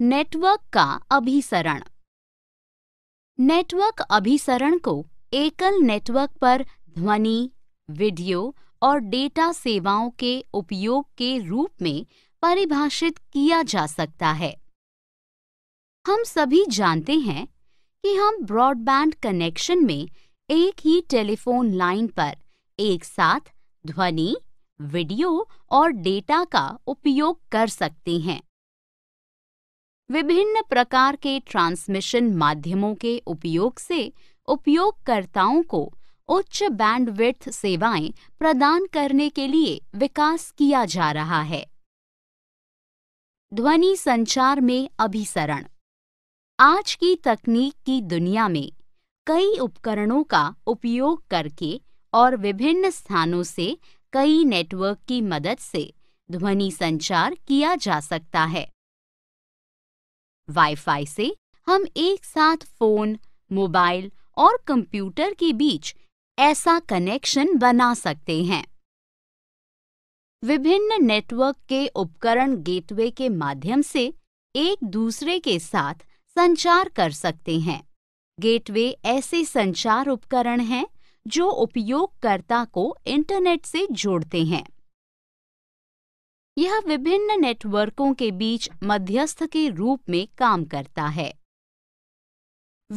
Network का अभिसरण। Network अभिसरण को एकल नेटवर्क पर ध्वनि, वीडियो और डेटा सेवाओं के उपयोग के रूप में परिभाषित किया जा सकता है। हम सभी जानते हैं कि हम ब्रॉडबैंड कनेक्शन में एक ही टेलीफोन लाइन पर एक साथ ध्वनि, वीडियो और डेटा का उपयोग कर सकते हैं। विभिन्न प्रकार के ट्रांसमिशन माध्यमों के उपयोग से उपयोगकर्ताओं को उच्च बैंडविड्थ सेवाएं प्रदान करने के लिए विकास किया जा रहा है। ध्वनि संचार में अभिसरण। आज की तकनीक की दुनिया में कई उपकरणों का उपयोग करके और विभिन्न स्थानों से कई नेटवर्क की मदद से ध्वनि संचार किया जा सकता है। वाईफाई से हम एक साथ फोन, मोबाइल और कंप्यूटर के बीच ऐसा कनेक्शन बना सकते हैं। विभिन्न नेटवर्क के उपकरण गेटवे के माध्यम से एक दूसरे के साथ संचार कर सकते हैं। गेटवे ऐसे संचार उपकरण हैं जो उपयोगकर्ता को इंटरनेट से जोड़ते हैं। यह विभिन्न नेटवर्कों के बीच मध्यस्थ के रूप में काम करता है।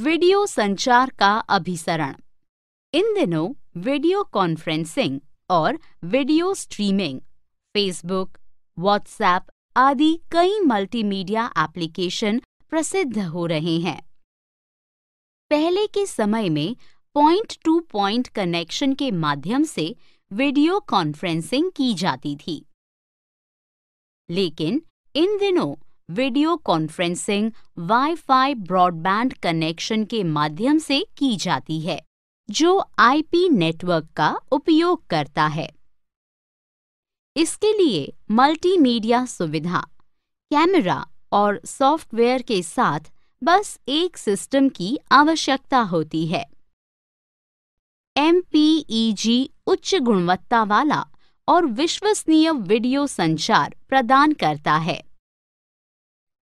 वीडियो संचार का अभिसरण। इन दिनों वीडियो कॉन्फ्रेंसिंग और वीडियो स्ट्रीमिंग, फेसबुक, व्हाट्सएप आदि कई मल्टीमीडिया एप्लीकेशन प्रसिद्ध हो रहे हैं। पहले के समय में पॉइंट टू पॉइंट कनेक्शन के माध्यम से वीडियो कॉन्फ्रेंसिंग की जाती थी, लेकिन इन दिनों video conferencing WiFi broadband connection के माध्यम से की जाती है, जो आईपी नेटवर्क का उपयोग करता है। इसके लिए मल्टीमीडिया सुविधा, कैमरा और सॉफ्टवेयर के साथ बस एक सिस्टम की आवश्यकता होती है। MPEG उच्च गुणवत्ता वाला और विश्वसनीय वीडियो संचार प्रदान करता है।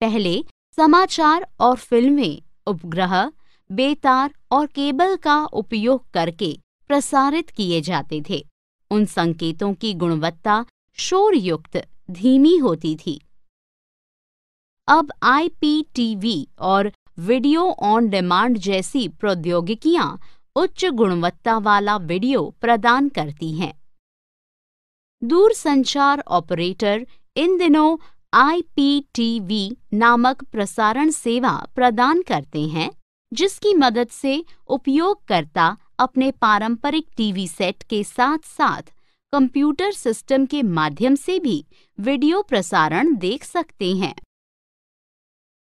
पहले समाचार और फिल्में उपग्रह, बेतार और केबल का उपयोग करके प्रसारित किए जाते थे। उन संकेतों की गुणवत्ता शोरयुक्त, धीमी होती थी। अब IPTV और वीडियो ऑन डिमांड जैसी प्रौद्योगिकियां उच्च गुणवत्ता वाला वीडियो प्रदान करती हैं। दूरसंचार ऑपरेटर इन दिनों IPTV नामक प्रसारण सेवा प्रदान करते हैं, जिसकी मदद से उपयोगकर्ता अपने पारंपरिक टीवी सेट के साथ साथ कंप्यूटर सिस्टम के माध्यम से भी वीडियो प्रसारण देख सकते हैं।